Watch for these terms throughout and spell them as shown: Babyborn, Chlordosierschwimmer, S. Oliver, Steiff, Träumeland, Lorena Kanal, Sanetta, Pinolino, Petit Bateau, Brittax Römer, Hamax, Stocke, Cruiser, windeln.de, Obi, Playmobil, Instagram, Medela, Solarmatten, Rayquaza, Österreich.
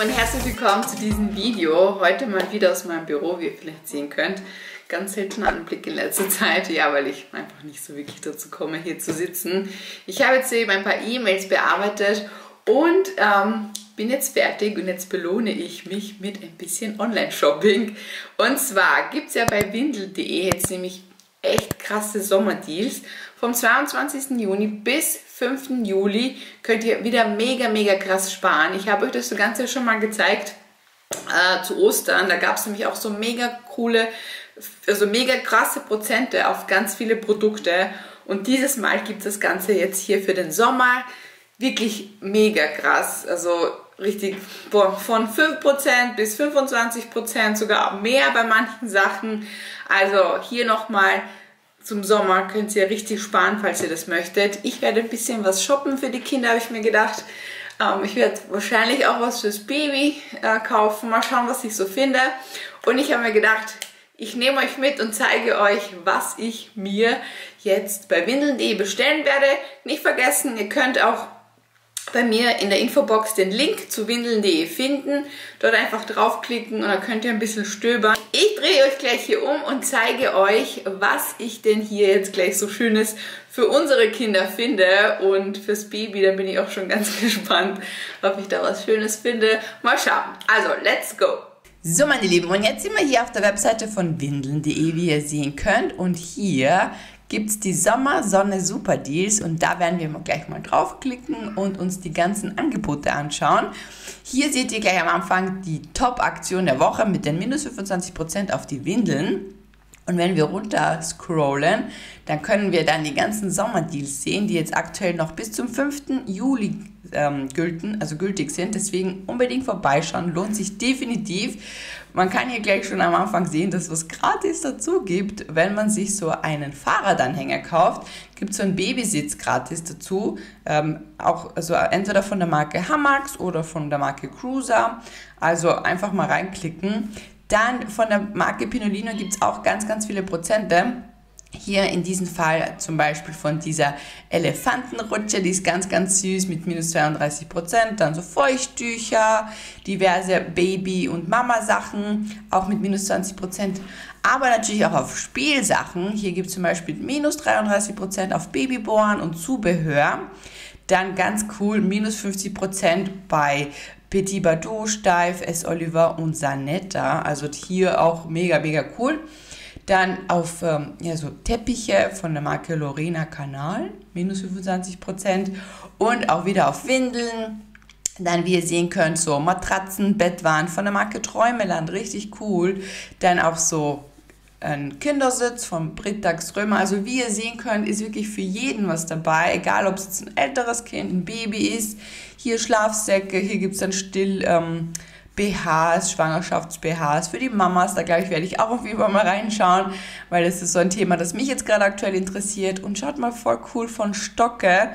Lieben und herzlich willkommen zu diesem Video. Heute mal wieder aus meinem Büro, wie ihr vielleicht sehen könnt. Ganz selten Anblick in letzter Zeit, ja, weil ich einfach nicht so wirklich dazu komme, hier zu sitzen. Ich habe jetzt eben ein paar E-Mails bearbeitet und bin jetzt fertig und jetzt belohne ich mich mit ein bisschen Online-Shopping. Und zwar gibt es ja bei windeln.de jetzt nämlich echt krasse Sommerdeals. Vom 22. Juni bis 5. Juli könnt ihr wieder mega, mega krass sparen. Ich habe euch das Ganze schon mal gezeigt zu Ostern. Da gab es nämlich auch so mega coole, also mega krasse Prozente auf ganz viele Produkte. Und dieses Mal gibt es das Ganze jetzt hier für den Sommer. Wirklich mega krass. Also richtig von 5% bis 25%, sogar mehr bei manchen Sachen. Also hier nochmal. Zum Sommer könnt ihr richtig sparen, falls ihr das möchtet. Ich werde ein bisschen was shoppen für die Kinder, habe ich mir gedacht. Ich werde wahrscheinlich auch was fürs Baby kaufen. Mal schauen, was ich so finde. Und ich habe mir gedacht, ich nehme euch mit und zeige euch, was ich mir jetzt bei windeln.de bestellen werde. Nicht vergessen, ihr könnt auch bei mir in der Infobox den Link zu windeln.de finden. Dort einfach draufklicken und dann könnt ihr ein bisschen stöbern. Ich drehe euch gleich hier um und zeige euch, was ich denn hier jetzt gleich so Schönes für unsere Kinder finde. Und fürs Baby, da bin ich auch schon ganz gespannt, ob ich da was Schönes finde. Mal schauen. Also, let's go! So, meine Lieben, und jetzt sind wir hier auf der Webseite von windeln.de, wie ihr sehen könnt. Und hier gibt es die Sommer-Sonne-Super-Deals und da werden wir gleich mal draufklicken und uns die ganzen Angebote anschauen. Hier seht ihr gleich am Anfang die Top-Aktion der Woche mit den minus 25% auf die Windeln. Und wenn wir runter scrollen, dann können wir dann die ganzen Sommerdeals sehen, die jetzt aktuell noch bis zum 5. Juli gültig sind. Deswegen unbedingt vorbeischauen, lohnt sich definitiv. Man kann hier gleich schon am Anfang sehen, dass es gratis dazu gibt, wenn man sich so einen Fahrradanhänger kauft. Gibt so einen Babysitz gratis dazu, auch also entweder von der Marke Hamax oder von der Marke Cruiser. Also einfach mal reinklicken. Dann von der Marke Pinolino gibt es auch ganz, ganz viele Prozente. Hier in diesem Fall zum Beispiel von dieser Elefantenrutsche, die ist ganz, ganz süß mit minus 32%. Dann so Feuchttücher, diverse Baby- und Mama-Sachen, auch mit minus 20%. Aber natürlich auch auf Spielsachen. Hier gibt es zum Beispiel minus 33% auf Babyborn und Zubehör. Dann ganz cool, minus 50% bei Petit Bateau, Steiff, S. Oliver und Sanetta. Also hier auch mega, mega cool. Dann auf ja, so Teppiche von der Marke Lorena Kanal, minus 25%. Und auch wieder auf Windeln. Dann, wie ihr sehen könnt, so Matratzen, Bettwaren von der Marke Träumeland, richtig cool. Dann auch so ein Kindersitz von Brittax Römer. Also wie ihr sehen könnt, ist wirklich für jeden was dabei, egal ob es jetzt ein älteres Kind, ein Baby ist. Hier Schlafsäcke, hier gibt es dann Still-BHs, Schwangerschafts-BHs für die Mamas. Da glaube ich, werde ich auch auf jeden Fall mal reinschauen, weil das ist so ein Thema, das mich jetzt gerade aktuell interessiert. Und schaut mal, voll cool, von Stocke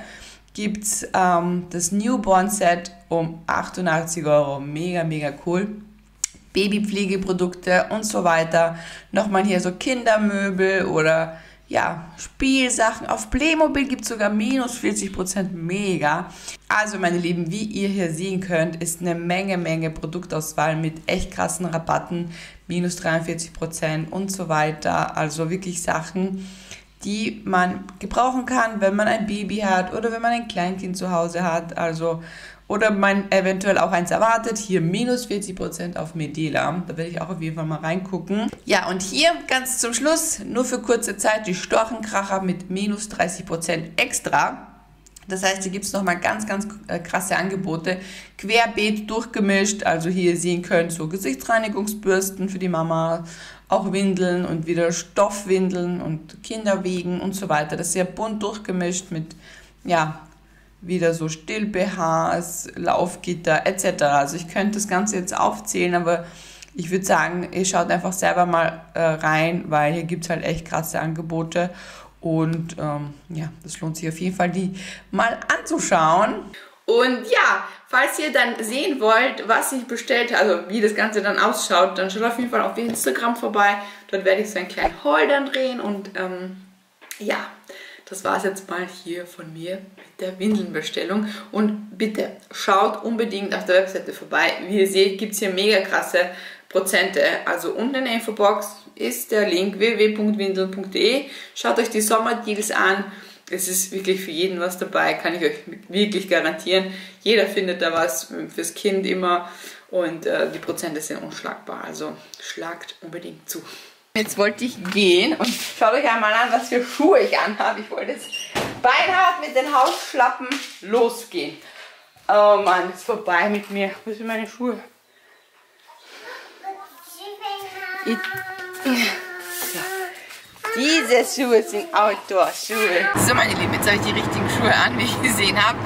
gibt es das Newborn-Set um 88 €. Mega, mega cool. Babypflegeprodukte und so weiter. Nochmal hier so Kindermöbel oder ja, Spielsachen. Auf Playmobil gibt es sogar minus 40%, mega. Also meine Lieben, wie ihr hier sehen könnt, ist eine Menge, Menge Produktauswahl mit echt krassen Rabatten. Minus 43% und so weiter. Also wirklich Sachen, die man gebrauchen kann, wenn man ein Baby hat oder wenn man ein Kleinkind zu Hause hat. Also oder man eventuell auch eins erwartet. Hier minus 40% auf Medela. Da werde ich auch auf jeden Fall mal reingucken. Ja, und hier ganz zum Schluss, nur für kurze Zeit, die Storchenkracher mit minus 30% extra. Das heißt, hier gibt es nochmal ganz, ganz krasse Angebote. Querbeet durchgemischt. Also hier sehen könnt, so Gesichtsreinigungsbürsten für die Mama, auch Windeln und wieder Stoffwindeln und Kinderwegen und so weiter. Das ist sehr bunt durchgemischt mit, ja, wieder so Still-BHs, Laufgitter etc. Also ich könnte das Ganze jetzt aufzählen, aber ich würde sagen, ihr schaut einfach selber mal rein, weil hier gibt es halt echt krasse Angebote. Und ja, das lohnt sich auf jeden Fall, die mal anzuschauen. Und ja, falls ihr dann sehen wollt, was ich bestellt habe, also wie das Ganze dann ausschaut, dann schaut auf jeden Fall auf Instagram vorbei. Dort werde ich so einen kleinen Haul dann drehen und ja, das war es jetzt mal hier von mir mit der Windelnbestellung. Und bitte schaut unbedingt auf der Webseite vorbei. Wie ihr seht, gibt es hier mega krasse Prozente. Also unten in der Infobox ist der Link www.windeln.de. Schaut euch die Sommerdeals an. Es ist wirklich für jeden was dabei, kann ich euch wirklich garantieren. Jeder findet da was fürs Kind immer und die Prozente sind unschlagbar. Also schlagt unbedingt zu. Jetzt wollte ich gehen und schaut euch einmal an, was für Schuhe ich anhabe. Ich wollte jetzt beinhart mit den Hausschlappen losgehen. Oh Mann, ist vorbei mit mir. Wo sind meine Schuhe? Diese Schuhe sind Outdoor-Schuhe. So meine Lieben, jetzt habe ich die richtigen Schuhe an, wie ich gesehen habe.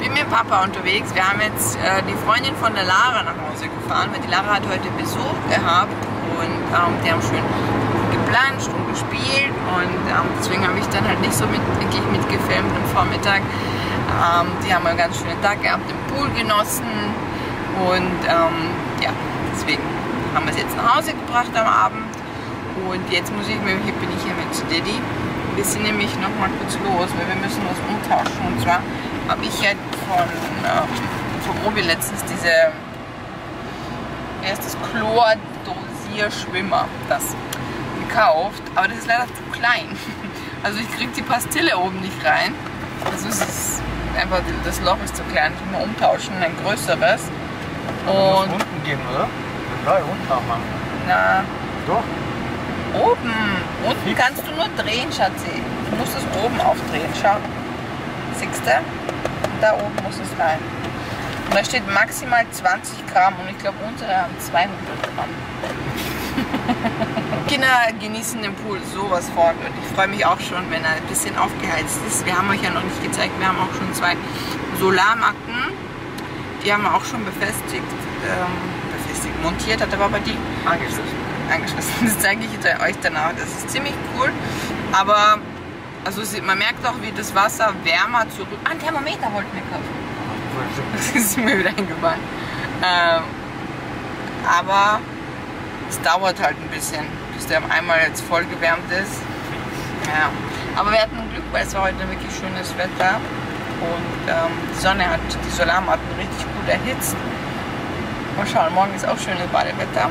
Bin mit dem Papa unterwegs. Wir haben jetzt die Freundin von der Lara nach Hause gefahren, weil die Lara hat heute Besuch gehabt und die haben schön geplanscht und gespielt und deswegen habe ich dann halt nicht so mitgefilmt am Vormittag. Die haben einen ganz schönen Tag gehabt, den Pool genossen und ja, deswegen haben wir es jetzt nach Hause gebracht am Abend. Und jetzt muss ich, bin ich hier mit Daddy. Wir sind nämlich noch mal kurz los, weil wir müssen was umtauschen. Und zwar habe ich ja von Obi letztens diese, erstes Chlordosierschwimmer, das gekauft. Aber das ist leider zu klein. Also ich kriege die Pastille oben nicht rein. Also es ist einfach, das Loch ist zu klein. Ich muss mal umtauschen, ein größeres. Und unten gehen, oder? Ja, unten auch machen. Na. Doch. Oben. Unten kannst du nur drehen, Schatzi. Du musst es oben aufdrehen, schau. Siehst du? Und da oben muss es rein. Und da steht maximal 20 Gramm und ich glaube unsere haben 200 Gramm. Kinder genießen den Pool sowas von und ich freue mich auch schon, wenn er ein bisschen aufgeheizt ist. Wir haben euch ja noch nicht gezeigt, wir haben auch schon 2 Solarmatten. Die haben wir auch schon befestigt, montiert, hat aber bei die angeschlossen. Das zeige ich euch danach. Das ist ziemlich cool. Aber also man merkt auch, wie das Wasser wärmer zurück. Ein Thermometer wollten wir kaufen. Das ist mir wieder eingefallen. Aber es dauert halt ein bisschen, bis der einmal jetzt voll gewärmt ist. Ja. Aber wir hatten Glück, weil es war heute wirklich schönes Wetter. Und die Sonne hat die Solarmatten richtig gut erhitzt. Mal schauen, morgen ist auch schönes Badewetter.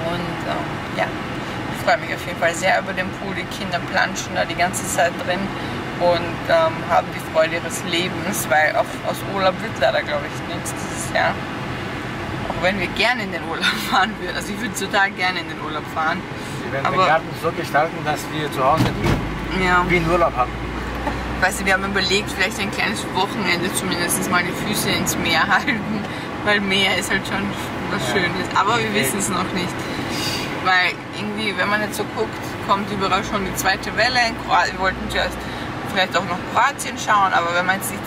Und ja, ich freue mich auf jeden Fall sehr über den Pool. Die Kinder planschen da die ganze Zeit drin und haben die Freude ihres Lebens, weil aus Urlaub wird leider, glaube ich, nichts dieses Jahr. Auch wenn wir gerne in den Urlaub fahren würden. Also ich würde total gerne in den Urlaub fahren. Wir werden den Garten so gestalten, dass wir zu Hause ja wie einen Urlaub haben. Weißt du, wir haben überlegt, vielleicht ein kleines Wochenende zumindest mal die Füße ins Meer halten, weil Meer ist halt schon was Schönes, aber wir wissen es noch nicht, weil irgendwie, wenn man jetzt so guckt, kommt überall schon die zweite Welle. Wir wollten zuerst vielleicht auch noch Kroatien schauen, aber wenn man sich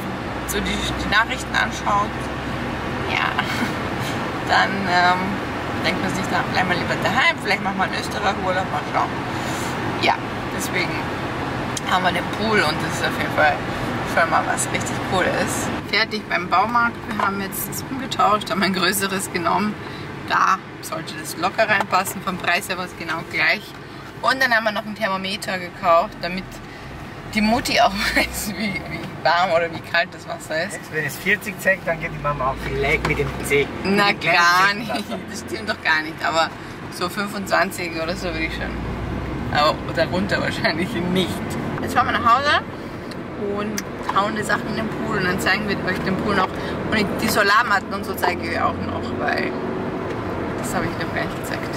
so die Nachrichten anschaut, ja, dann denkt man sich, dann bleiben wir lieber daheim, vielleicht machen wir in Österreich Urlaub, mal schauen. Ja, deswegen haben wir den Pool und das ist auf jeden Fall schon mal was richtig cool ist. Fertig beim Baumarkt. Wir haben jetzt das umgetauscht, haben ein größeres genommen. Da sollte das locker reinpassen. Vom Preis her war es genau gleich. Und dann haben wir noch einen Thermometer gekauft, damit die Mutti auch weiß, wie warm oder wie kalt das Wasser ist. Wenn es 40 zeigt, dann geht die Mama auch vielleicht mit dem C. Na gar nicht. Das stimmt doch gar nicht. Aber so 25 oder so würde ich schon. Aber darunter wahrscheinlich nicht. Jetzt fahren wir nach Hause und hauen die Sachen in den Pool und dann zeigen wir euch den Pool noch. Und die Solarmatten und so zeige ich auch noch, weil das habe ich noch gar nicht gezeigt.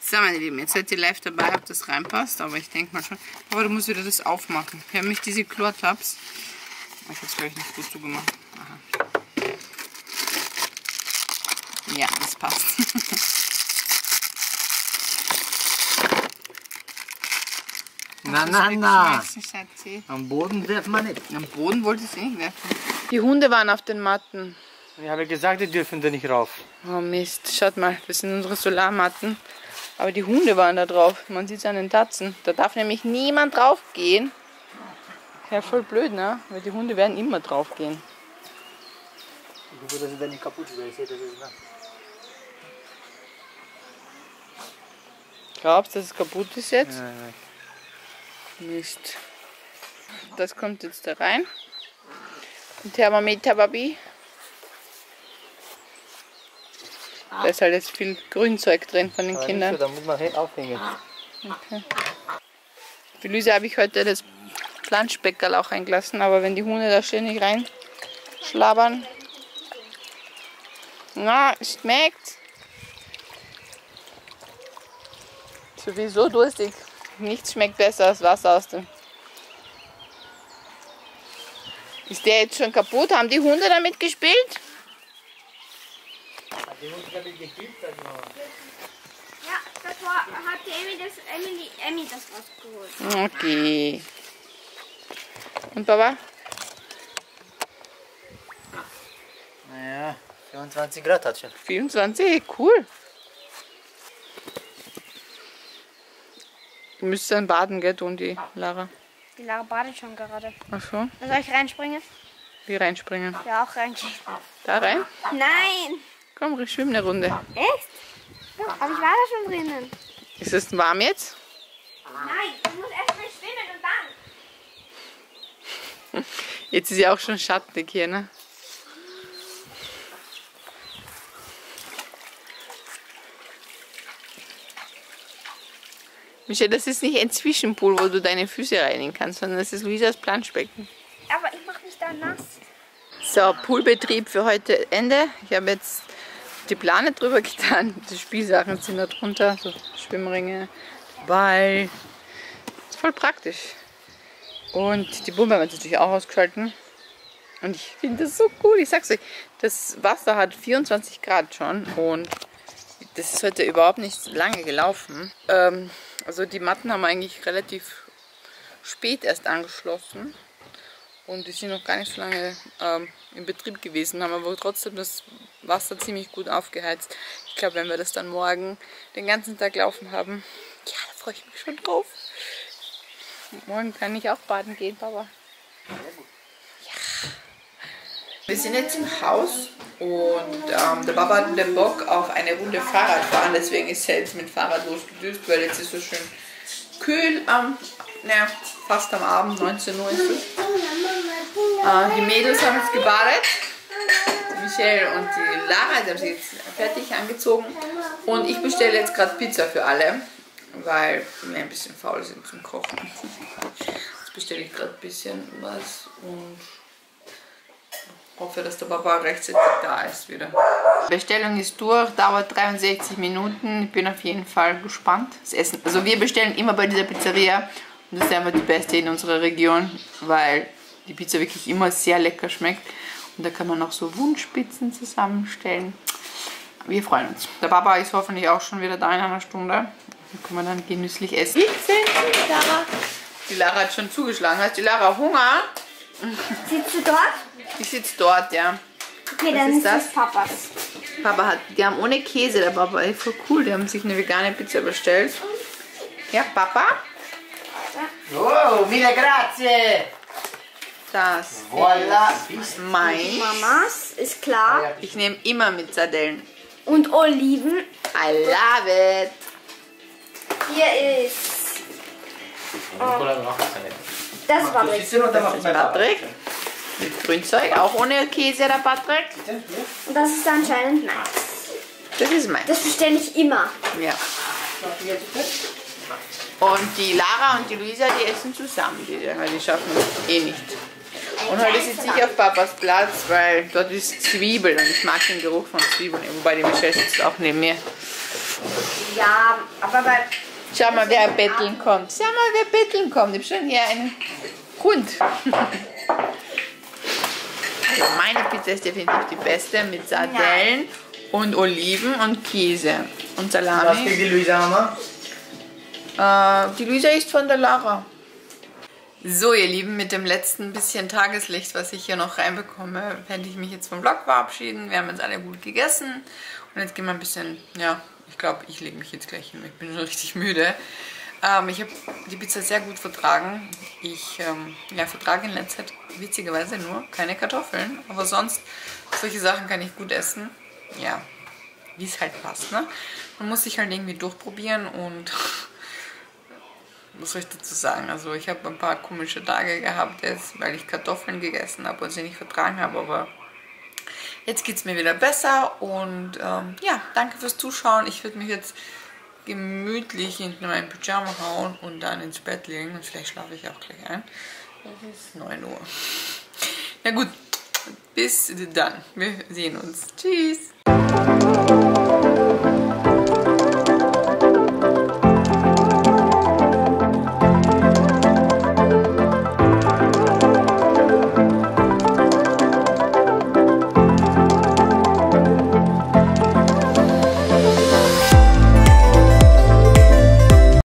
So meine Lieben, jetzt seid ihr live dabei, ob das reinpasst, aber ich denke mal schon. Aber du musst wieder das aufmachen. Wir haben nämlich diese Chlortabs. Ich habe es gleich nicht gut zugemacht. Aha. Ja, das passt. Na. Am Boden werfen wir nicht. Am Boden wollte ich sie nicht werfen. Die Hunde waren auf den Matten. Ich habe gesagt, die dürfen da nicht rauf. Oh Mist, schaut mal, das sind unsere Solarmatten. Aber die Hunde waren da drauf. Man sieht es an den Tatzen. Da darf nämlich niemand drauf gehen. Ja, voll blöd, ne? Weil die Hunde werden immer drauf gehen. Ich hoffe, dass sie da nicht kaputt werden. Ich sehe, das ist, ne? Glaubst du, dass es kaputt ist jetzt? Nein, nein. Mist. Das kommt jetzt da rein. Ein Thermometer, Babi. Da ist halt jetzt viel Grünzeug drin von den Kindern. So, da muss man aufhängen. Okay. Für Luisa habe ich heute das Planschbeckerl auch eingelassen, aber wenn die Hunde da ständig reinschlabbern. Na, schmeckt's. Sowieso durstig. Nichts schmeckt besser als Wasser aus dem. Ist der jetzt schon kaputt? Haben die Hunde damit gespielt? Die Hunde damit gespielt, sag mal. Ja, das war, hat die Emmy das rausgeholt. Okay. Und Papa? Naja, 24 Grad hat schon. 24? Cool. Du müsstest dann baden, gell, tun die Lara? Die Lara badet schon gerade. Ach so. Soll ich reinspringen? Wie reinspringen? Ja, auch reinspringen. Da rein? Nein! Komm, ich schwimme eine Runde. Echt? Ja, aber ich war da schon drinnen. Ist es warm jetzt? Nein, du musst erst mal schwimmen und dann. Jetzt ist ja auch schon schattig hier, ne? Michelle, das ist nicht ein Zwischenpool, wo du deine Füße reinigen kannst, sondern das ist Luisas Planschbecken. Aber ich mache mich da nass. So, Poolbetrieb für heute Ende. Ich habe jetzt die Plane drüber getan. Die Spielsachen sind da drunter, so Schwimmringe, Ball. Das ist voll praktisch. Und die Pumpe haben wir jetzt natürlich auch ausgeschalten. Und ich finde das so cool. Ich sag's euch, das Wasser hat 24 Grad schon und das ist heute überhaupt nicht lange gelaufen. Also die Matten haben wir eigentlich relativ spät erst angeschlossen und die sind noch gar nicht so lange im Betrieb gewesen, haben aber trotzdem das Wasser ziemlich gut aufgeheizt. Ich glaube, wenn wir das dann morgen den ganzen Tag laufen haben, ja, da freue ich mich schon drauf. Morgen kann ich auch baden gehen, Papa. Ja. Wir sind jetzt im Haus. Und der Papa hat den Bock auf eine Runde Fahrradfahren, deswegen ist er jetzt mit Fahrrad losgedüst, weil jetzt ist so schön kühl, fast am Abend, 19 Uhr ist es. Die Mädels haben jetzt gebadet, Michelle und die Lara, die haben sich jetzt fertig angezogen. Und ich bestelle jetzt gerade Pizza für alle, weil wir ein bisschen faul sind zum Kochen. Jetzt bestelle ich gerade ein bisschen was und hoffe, dass der Papa rechtzeitig da ist wieder. Die Bestellung ist durch, dauert 63 Minuten. Ich bin auf jeden Fall gespannt. Das Essen, also wir bestellen immer bei dieser Pizzeria und das ist einfach die beste in unserer Region, weil die Pizza wirklich immer sehr lecker schmeckt. Und da kann man noch so Wunschpizzen zusammenstellen. Wir freuen uns. Der Papa ist hoffentlich auch schon wieder da in einer Stunde. Dann können wir dann genüsslich essen. Die Lara hat schon zugeschlagen. Hast du, Lara, Hunger? Sitzt du dort? Ich sitze dort, ja. Okay, was dann ist das? Papas. Papa hat, die haben ohne Käse, der Papa, ey, voll cool, die haben sich eine vegane Pizza bestellt. Ja, Papa? Oh, mille grazie! Das voilà. Ist mein. Mamas, ist klar. Ich nehme immer mit Sardellen. Und Oliven. I love it! Hier ist... Das war Patrick. Mit Grünzeug, auch ohne Käse, der Patrick. Und das ist anscheinend nice. Das ist meins. Das bestelle ich immer. Ja. Und die Lara und die Luisa, die essen zusammen, weil die schaffen es eh nicht. Und heute sitze ich auf Papas Platz, weil dort ist Zwiebel und ich mag den Geruch von Zwiebeln. Wobei die Michelle sitzt auch neben mir. Ja, aber bei... Schau mal, wer betteln kommt. Schau mal, wer betteln kommt. Ich habe schon hier einen Hund. Also meine Pizza ist definitiv die beste mit Sardellen und Oliven und Käse und Salami. Was will die Luisa haben? Die Luisa ist von der Lara. So ihr Lieben, mit dem letzten bisschen Tageslicht, was ich hier noch reinbekomme, werde ich mich jetzt vom Vlog verabschieden. Wir haben jetzt alle gut gegessen und jetzt gehen wir ein bisschen, ja, ich glaube, ich lege mich jetzt gleich hin, ich bin schon richtig müde. Ich habe die Pizza sehr gut vertragen. Ich vertrage in letzter Zeit witzigerweise nur keine Kartoffeln, aber sonst solche Sachen kann ich gut essen. Ja, wie es halt passt, ne? Man muss sich halt irgendwie durchprobieren und was soll ich dazu sagen? Also ich habe ein paar komische Tage gehabt, jetzt, weil ich Kartoffeln gegessen habe und sie nicht vertragen habe, aber jetzt geht es mir wieder besser und ja, danke fürs Zuschauen. Ich würde mich jetzt gemütlich hinten in meinen Pyjama hauen und dann ins Bett legen und vielleicht schlafe ich auch gleich ein. Es ist 9 Uhr. Na gut, bis dann. Wir sehen uns. Tschüss.